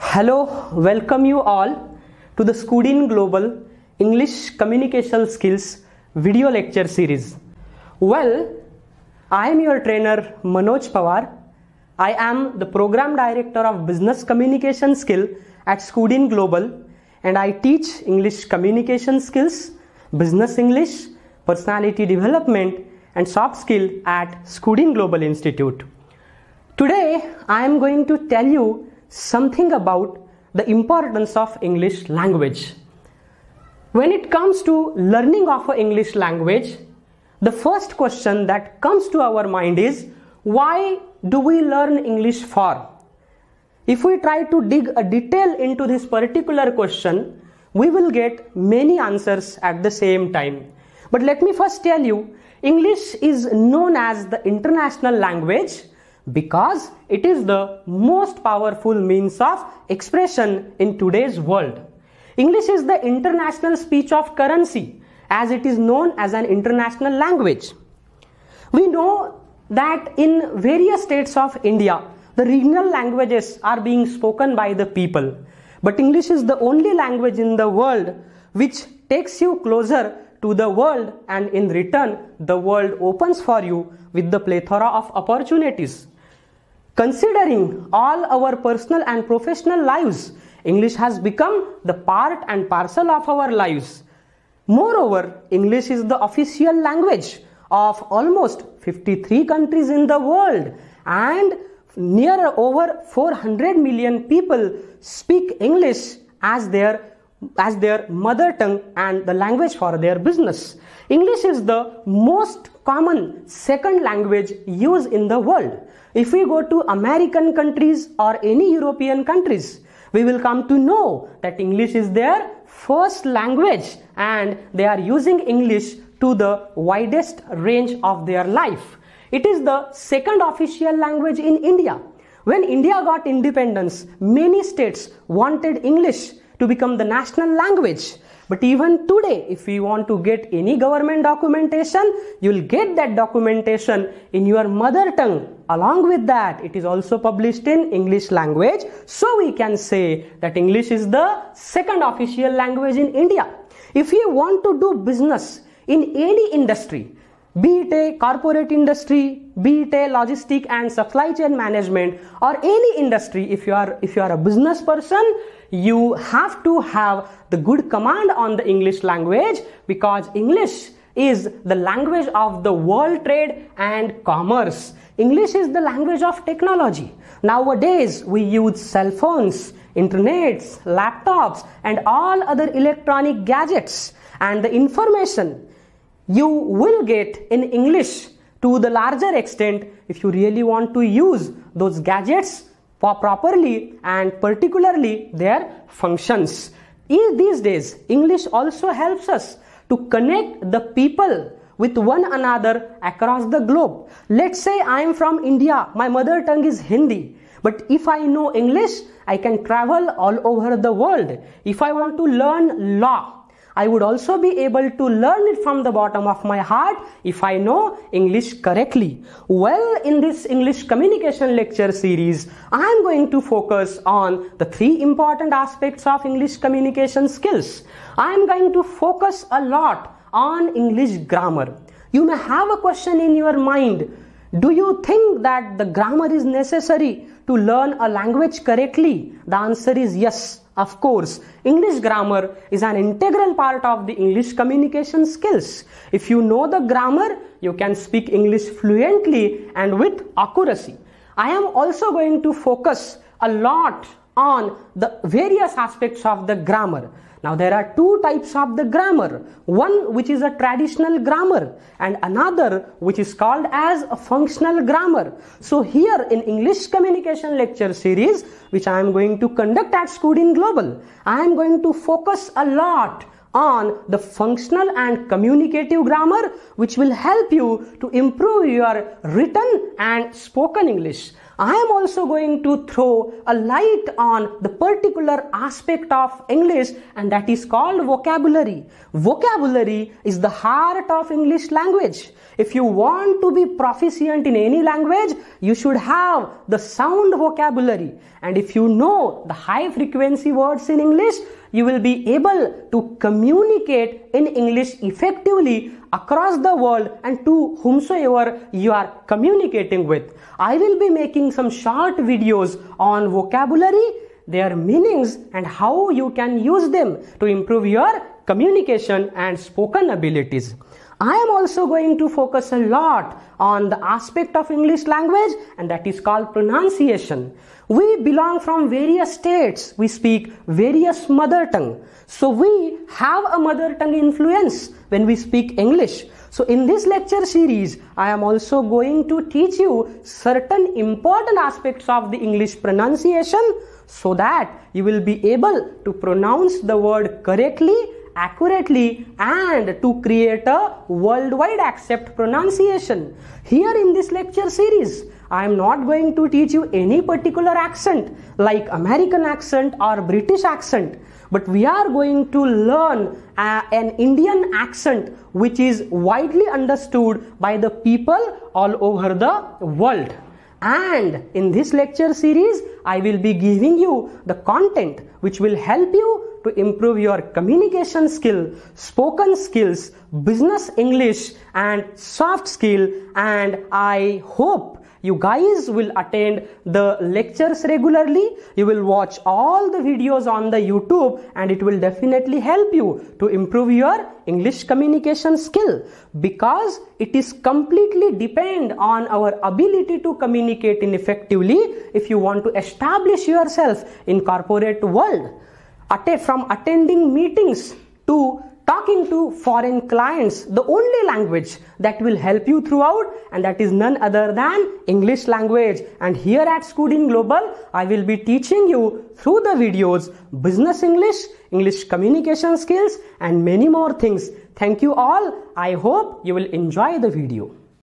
Hello, welcome you all to the Scodeen Global English Communication Skills video lecture series. Well, I am your trainer Manoj Pawar. I am the Program Director of Business Communication Skill at Scodeen Global, and I teach English communication skills, business English, personality development and soft skill at Scodeen Global Institute. Today, I am going to tell you something about the importance of English language. When it comes to learning of an English language, the first question that comes to our mind is, why do we learn English for? If we try to dig a detail into this particular question, we will get many answers at the same time. But let me first tell you, English is known as the international language because it is the most powerful means of expression in today's world. English is the international speech of currency, as it is known as an international language. We know that in various states of India, the regional languages are being spoken by the people. But English is the only language in the world which takes you closer to the world, and in return, the world opens for you with the plethora of opportunities. Considering all our personal and professional lives, English has become the part and parcel of our lives. Moreover, English is the official language of almost 53 countries in the world, and near over 400 million people speak English as their mother tongue and the language for their business. English is the most common second language used in the world. If we go to American countries or any European countries, we will come to know that English is their first language and they are using English to the widest range of their life. It is the second official language in India. When India got independence, many states wanted English to become the national language. But even today, if you want to get any government documentation, you'll get that documentation in your mother tongue. Along with that, it is also published in English language. So we can say that English is the second official language in India. If you want to do business in any industry, be it a corporate industry, be it a logistic and supply chain management or any industry, if you are a business person, you have to have the good command on the English language, because English is the language of the world trade and commerce. English is the language of technology. Nowadays, we use cell phones, internets, laptops and all other electronic gadgets, and the information you will get in English to the larger extent if you really want to use those gadgets properly and particularly their functions. These days, English also helps us to connect the people with one another across the globe. Let's say I am from India, my mother tongue is Hindi. But if I know English, I can travel all over the world. If I want to learn law, I would also be able to learn it from the bottom of my heart if I know English correctly. Well, in this English communication lecture series, I am going to focus on the three important aspects of English communication skills. I am going to focus a lot on English grammar. You may have a question in your mind. Do you think that the grammar is necessary to learn a language correctly? The answer is yes. Of course, English grammar is an integral part of the English communication skills. If you know the grammar, you can speak English fluently and with accuracy. I am also going to focus a lot on the various aspects of the grammar. Now, there are two types of the grammar. One which is a traditional grammar and another which is called as a functional grammar. So here in English Communication Lecture Series, which I am going to conduct at Scodeen Global, I am going to focus a lot on the functional and communicative grammar, which will help you to improve your written and spoken English. I am also going to throw a light on the particular aspect of English, and that is called vocabulary. Vocabulary is the heart of English language. If you want to be proficient in any language, you should have the sound vocabulary. And if you know the high frequency words in English, you will be able to communicate in English effectively across the world and to whomsoever you are communicating with. I will be making some short videos on vocabulary, their meanings, and how you can use them to improve your communication and spoken abilities. I am also going to focus a lot on the aspect of English language, and that is called pronunciation. We belong from various states. We speak various mother tongue. So we have a mother tongue influence when we speak English. So in this lecture series, I am also going to teach you certain important aspects of the English pronunciation so that you will be able to pronounce the word correctly, accurately, and to create a worldwide accept pronunciation. Here in this lecture series, I am not going to teach you any particular accent like American accent or British accent, but we are going to learn an Indian accent which is widely understood by the people all over the world. And in this lecture series, I will be giving you the content which will help you to improve your communication skill, spoken skills, business English, and soft skill. And I hope you guys will attend the lectures regularly. You will watch all the videos on the YouTube, and it will definitely help you to improve your English communication skill, because it is completely depend on our ability to communicate effectively if you want to establish yourself in corporate world. From attending meetings to talking to foreign clients, the only language that will help you throughout, and that is none other than English language. And here at Scodeen Global, I will be teaching you through the videos business English, English communication skills, and many more things. Thank you all. I hope you will enjoy the video.